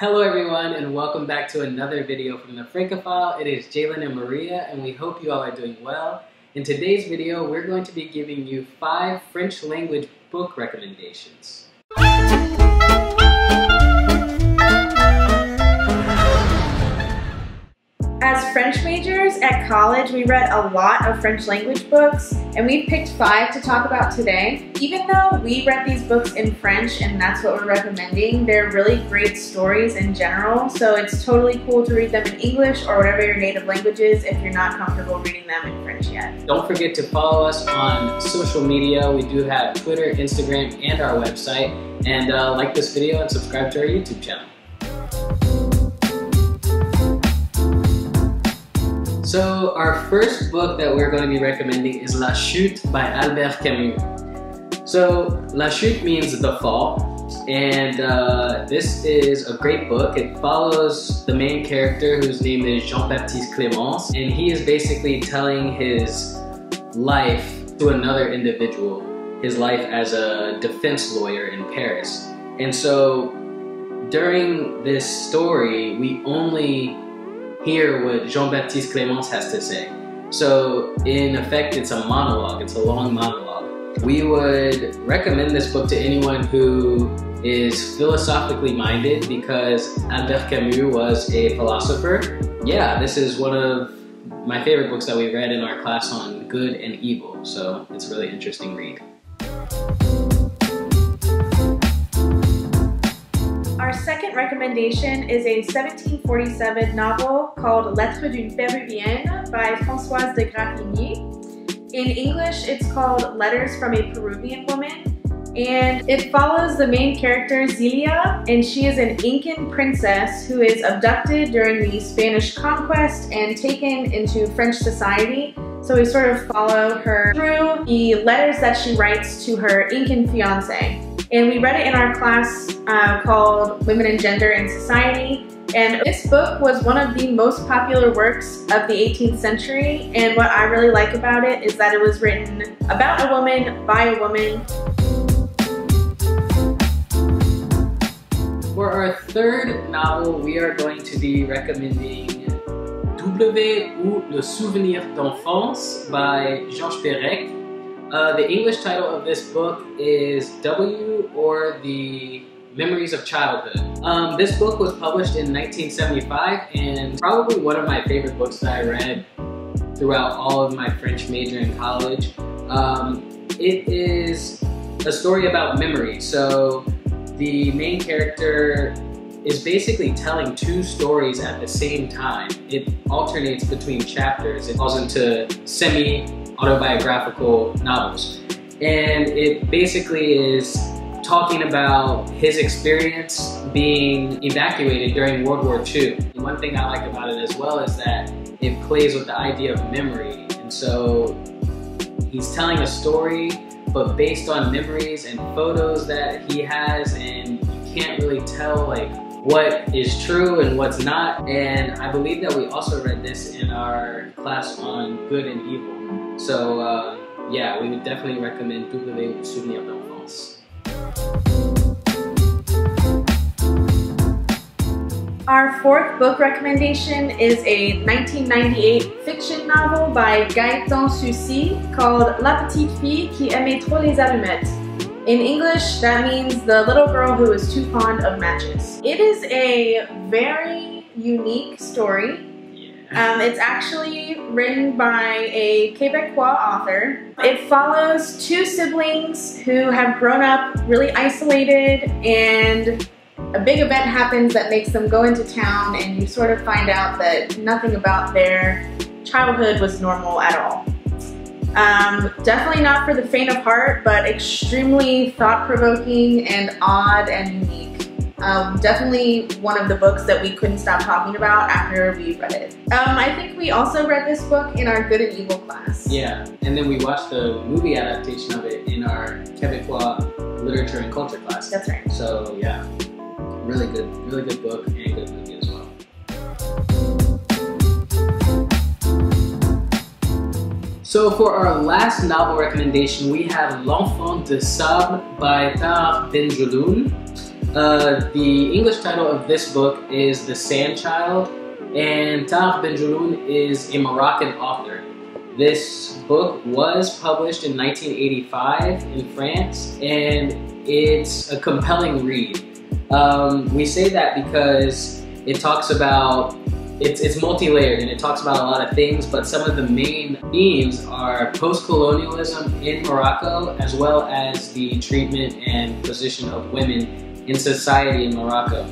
Hello everyone, and welcome back to another video from the Francophile. It is Jalen and Maria, and we hope you all are doing well. In today's video, we're going to be giving you 5 French language book recommendations. As French majors at college, we read a lot of French language books, and we picked 5 to talk about today. Even though we read these books in French and that's what we're recommending, they're really great stories in general, so it's totally cool to read them in English or whatever your native language is if you're not comfortable reading them in French yet. Don't forget to follow us on social media. We do have Twitter, Instagram, and our website. And like this video and subscribe to our YouTube channel. So our first book that we're going to be recommending is La Chute by Albert Camus. So La Chute means the fall, and this is a great book. It follows the main character whose name is Jean-Baptiste Clémence, and he is basically telling his life to another individual, his life as a defense lawyer in Paris. And so during this story, we only hear what Jean-Baptiste Clémence has to say. So in effect, it's a monologue, it's a long monologue. We would recommend this book to anyone who is philosophically minded because Albert Camus was a philosopher. Yeah, this is one of my favorite books that we read in our class on good and evil, so it's a really interesting read. Our second recommendation is a 1747 novel called Lettres d'une Péruvienne by Françoise de Graffigny. In English, it's called Letters from a Peruvian Woman, and it follows the main character Zilia, and she is an Incan princess who is abducted during the Spanish conquest and taken into French society. So we sort of follow her through the letters that she writes to her Incan fiancé. And we read it in our class called Women and Gender in Society. And this book was one of the most popular works of the 18th century. And what I really like about it is that it was written about a woman, by a woman. For our third novel, we are going to be recommending W ou le Souvenir d'Enfance by Georges Perec. The English title of this book is W or the Memories of Childhood. This book was published in 1975 and probably one of my favorite books that I read throughout all of my French major in college. It is a story about memory. So the main character is basically telling 2 stories at the same time. It alternates between chapters. It falls into semi-autobiographical novels. And it basically is talking about his experience being evacuated during World War II. And one thing I like about it as well is that it plays with the idea of memory. And so he's telling a story, but based on memories and photos that he has, and you can't really tell like what is true and what's not. And I believe that we also read this in our class on good and evil. So yeah, we would definitely recommend W ou le Souvenir d'Enfance. Our fourth book recommendation is a 1998 fiction novel by Gaëtan Soucy called La Petite Fille qui Aimait Trop les Allumettes. In English, that means the little girl who is too fond of matches. It is a very unique story. It's actually written by a Québécois author. It follows 2 siblings who have grown up really isolated, and a big event happens that makes them go into town, and you sort of find out that nothing about their childhood was normal at all. Definitely not for the faint of heart, but extremely thought-provoking and odd and unique. Definitely one of the books that we couldn't stop talking about after we read it. I think we also read this book in our Good and Evil class. Yeah, and then we watched the movie adaptation of it in our Québécois literature and culture class. That's right. So yeah, really good book and good movie as well. So for our last novel recommendation, we have L'Enfant de Sable by Tahar Ben Jelloun. The English title of this book is The Sand Child, and Tahar Ben Jelloun is a Moroccan author. This book was published in 1985 in France, and it's a compelling read. We say that because it talks about, it's multi-layered and it talks about a lot of things, but some of the main themes are post-colonialism in Morocco, as well as the treatment and position of women in society in Morocco.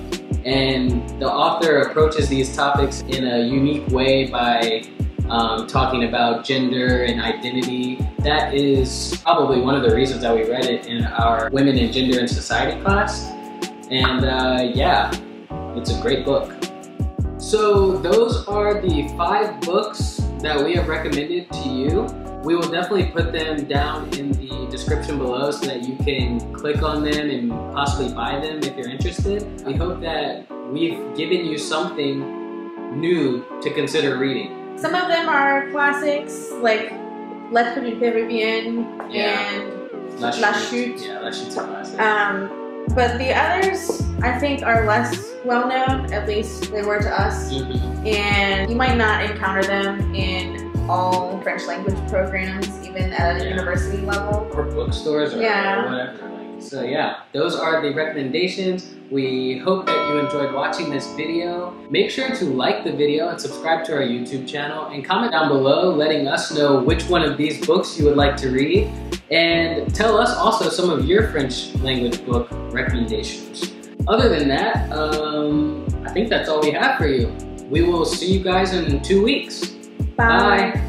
And the author approaches these topics in a unique way by talking about gender and identity. That is probably one of the reasons that we read it in our Women and Gender in Society class. And yeah, it's a great book. So those are the 5 books that we have recommended to you. We will definitely put them down in the description below so that you can click on them and possibly buy them if you're interested. We hope that we've given you something new to consider reading. Some of them are classics like Lettres d'une Péruvienne and La Chute. Yeah, La Chute's a classic. But the others, I think, are less well-known, at least they were to us, and you might not encounter them in all French language programs, even at a university level. Or bookstores or whatever. So yeah, those are the recommendations. We hope that you enjoyed watching this video. Make sure to like the video and subscribe to our YouTube channel, and comment down below letting us know which one of these books you would like to read. And tell us also some of your French language book recommendations. Other than that, I think that's all we have for you. We will see you guys in 2 weeks. Bye. Bye.